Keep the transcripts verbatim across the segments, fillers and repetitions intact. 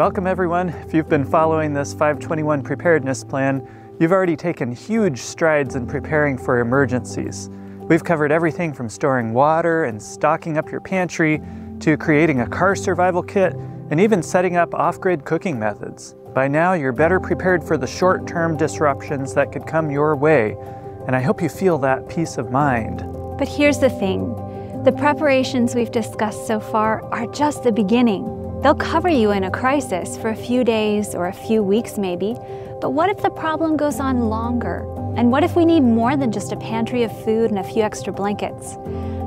Welcome everyone. If you've been following this five twenty-one Preparedness Plan, you've already taken huge strides in preparing for emergencies. We've covered everything from storing water and stocking up your pantry to creating a car survival kit and even setting up off-grid cooking methods. By now, you're better prepared for the short-term disruptions that could come your way, and I hope you feel that peace of mind. But here's the thing. The preparations we've discussed so far are just the beginning. They'll cover you in a crisis for a few days or a few weeks maybe, but what if the problem goes on longer? And what if we need more than just a pantry of food and a few extra blankets?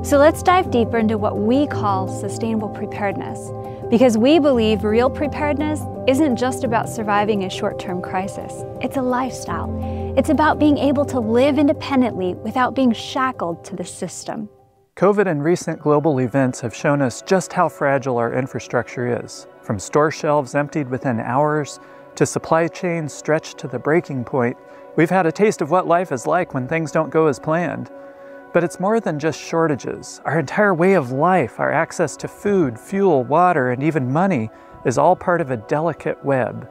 So let's dive deeper into what we call sustainable preparedness, because we believe real preparedness isn't just about surviving a short-term crisis. It's a lifestyle. It's about being able to live independently without being shackled to the system. COVID and recent global events have shown us just how fragile our infrastructure is, from store shelves emptied within hours to supply chains stretched to the breaking point. We've had a taste of what life is like when things don't go as planned. But it's more than just shortages. Our entire way of life, our access to food, fuel, water, and even money is all part of a delicate web.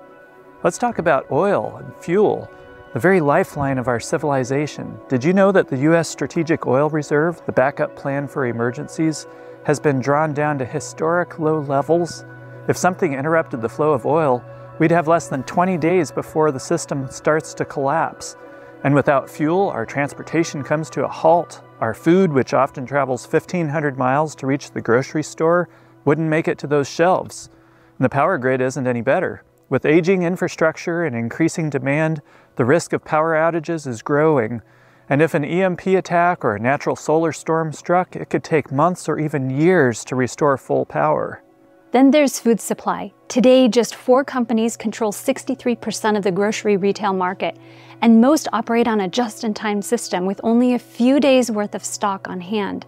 Let's talk about oil and fuel, the very lifeline of our civilization. Did you know that the U S Strategic Oil Reserve, the backup plan for emergencies, has been drawn down to historic low levels? If something interrupted the flow of oil, we'd have less than twenty days before the system starts to collapse. And without fuel, our transportation comes to a halt. Our food, which often travels fifteen hundred miles to reach the grocery store, wouldn't make it to those shelves. And the power grid isn't any better. With aging infrastructure and increasing demand, the risk of power outages is growing, and if an E M P attack or a natural solar storm struck, it could take months or even years to restore full power. Then there's food supply. Today, just four companies control sixty-three percent of the grocery retail market, and most operate on a just-in-time system with only a few days' worth of stock on hand.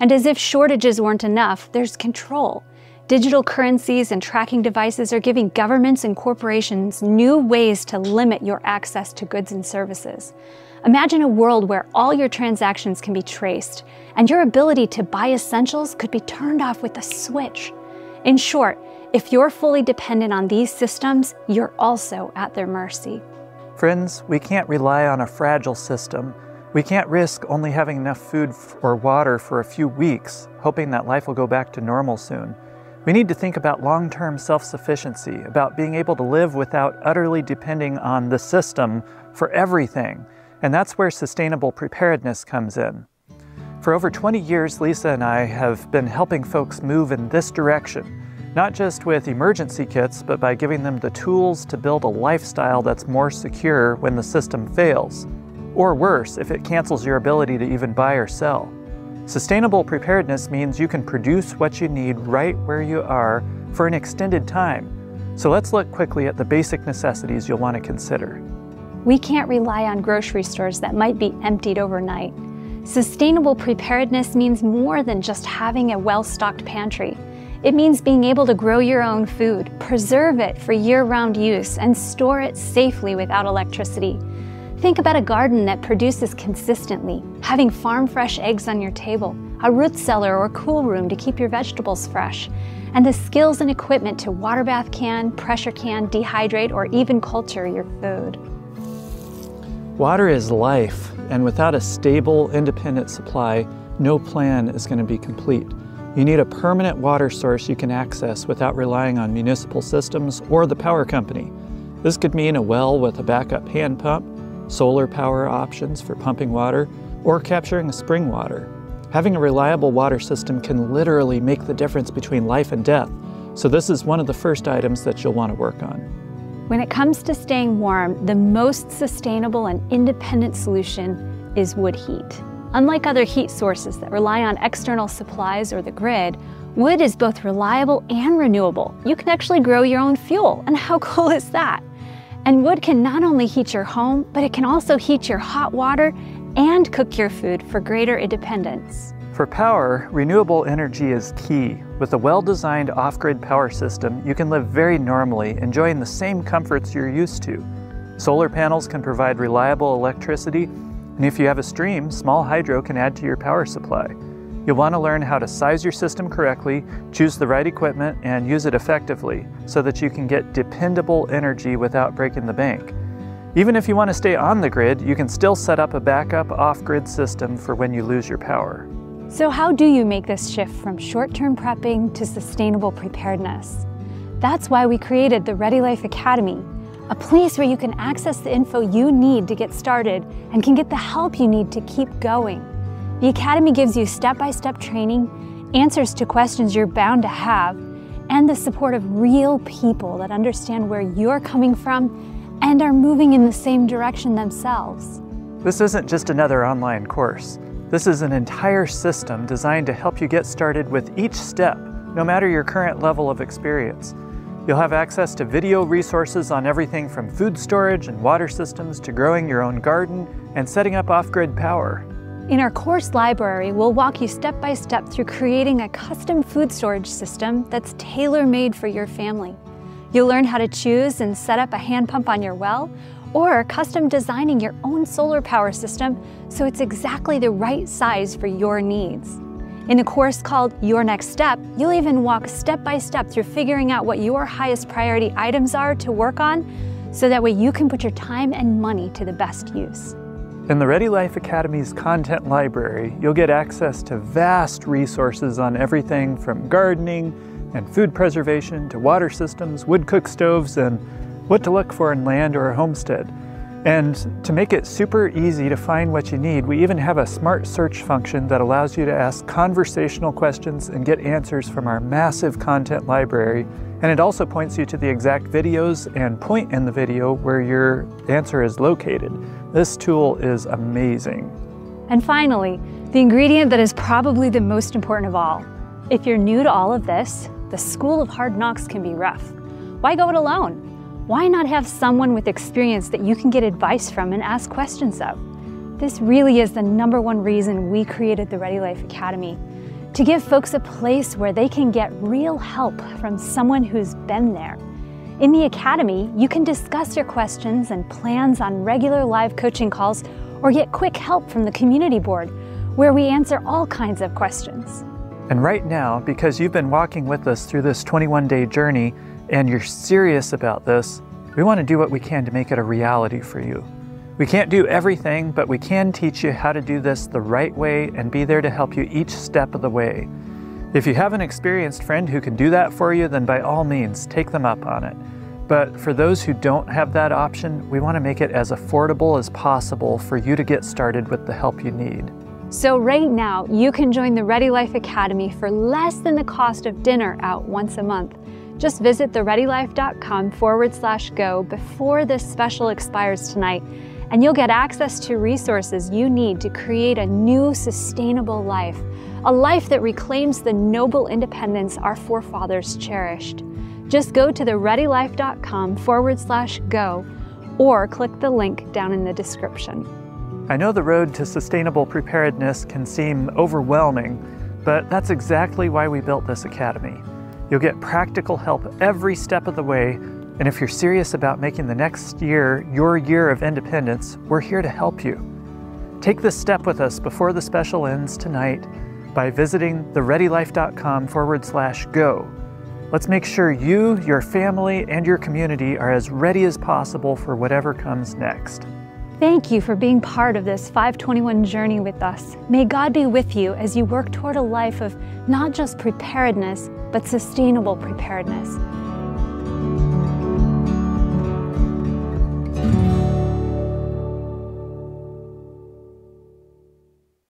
And as if shortages weren't enough, there's control. Digital currencies and tracking devices are giving governments and corporations new ways to limit your access to goods and services. Imagine a world where all your transactions can be traced, and your ability to buy essentials could be turned off with a switch. In short, if you're fully dependent on these systems, you're also at their mercy. Friends, we can't rely on a fragile system. We can't risk only having enough food or water for a few weeks, hoping that life will go back to normal soon. We need to think about long-term self-sufficiency, about being able to live without utterly depending on the system for everything. And that's where sustainable preparedness comes in. For over twenty years, Lisa and I have been helping folks move in this direction, not just with emergency kits, but by giving them the tools to build a lifestyle that's more secure when the system fails, or worse, if it cancels your ability to even buy or sell. Sustainable preparedness means you can produce what you need right where you are for an extended time. So let's look quickly at the basic necessities you'll want to consider. We can't rely on grocery stores that might be emptied overnight. Sustainable preparedness means more than just having a well-stocked pantry. It means being able to grow your own food, preserve it for year-round use, and store it safely without electricity. Think about a garden that produces consistently, having farm-fresh eggs on your table, a root cellar or cool room to keep your vegetables fresh, and the skills and equipment to water bath can, pressure can, dehydrate, or even culture your food. Water is life, and without a stable, independent supply, no plan is going to be complete. You need a permanent water source you can access without relying on municipal systems or the power company. This could mean a well with a backup hand pump, solar power options for pumping water, or capturing spring water. Having a reliable water system can literally make the difference between life and death, so this is one of the first items that you'll want to work on. When it comes to staying warm, the most sustainable and independent solution is wood heat. Unlike other heat sources that rely on external supplies or the grid, wood is both reliable and renewable. You can actually grow your own fuel, and how cool is that? And wood can not only heat your home, but it can also heat your hot water and cook your food for greater independence. For power, renewable energy is key. With a well-designed off-grid power system, you can live very normally, enjoying the same comforts you're used to. Solar panels can provide reliable electricity, and if you have a stream, small hydro can add to your power supply. You'll want to learn how to size your system correctly, choose the right equipment, and use it effectively so that you can get dependable energy without breaking the bank. Even if you want to stay on the grid, you can still set up a backup off-grid system for when you lose your power. So how do you make this shift from short-term prepping to sustainable preparedness? That's why we created the Ready Life Academy, a place where you can access the info you need to get started and can get the help you need to keep going. The Academy gives you step-by-step training, answers to questions you're bound to have, and the support of real people that understand where you're coming from and are moving in the same direction themselves. This isn't just another online course. This is an entire system designed to help you get started with each step, no matter your current level of experience. You'll have access to video resources on everything from food storage and water systems to growing your own garden and setting up off-grid power. In our course library, we'll walk you step by step through creating a custom food storage system that's tailor-made for your family. You'll learn how to choose and set up a hand pump on your well, or custom designing your own solar power system so it's exactly the right size for your needs. In a course called Your Next Step, you'll even walk step by step through figuring out what your highest priority items are to work on, so that way you can put your time and money to the best use. In the Ready Life Academy's content library, you'll get access to vast resources on everything from gardening and food preservation to water systems, wood cook stoves, and what to look for in land or a homestead. And to make it super easy to find what you need, we even have a smart search function that allows you to ask conversational questions and get answers from our massive content library. And it also points you to the exact videos and point in the video where your answer is located. This tool is amazing. And finally, the ingredient that is probably the most important of all. If you're new to all of this, the school of hard knocks can be rough. Why go it alone? Why not have someone with experience that you can get advice from and ask questions of? This really is the number one reason we created the Ready Life Academy, to give folks a place where they can get real help from someone who's been there. In the Academy, you can discuss your questions and plans on regular live coaching calls or get quick help from the community board, where we answer all kinds of questions. And right now, because you've been walking with us through this twenty-one day journey, and you're serious about this, we want to do what we can to make it a reality for you. We can't do everything, but we can teach you how to do this the right way and be there to help you each step of the way. If you have an experienced friend who can do that for you, then by all means, take them up on it. But for those who don't have that option, we want to make it as affordable as possible for you to get started with the help you need. So right now, you can join the Ready Life Academy for less than the cost of dinner out once a month. Just visit thereadylife.com forward slash go before this special expires tonight, and you'll get access to resources you need to create a new sustainable life, a life that reclaims the noble independence our forefathers cherished. Just go to thereadylife.com forward slash go or click the link down in the description. I know the road to sustainable preparedness can seem overwhelming, but that's exactly why we built this academy. You'll get practical help every step of the way, and if you're serious about making the next year your year of independence, we're here to help you. Take this step with us before the special ends tonight by visiting thereadylife.com forward slash go. Let's make sure you, your family, and your community are as ready as possible for whatever comes next. Thank you for being part of this five twenty-one journey with us. May God be with you as you work toward a life of not just preparedness, but sustainable preparedness.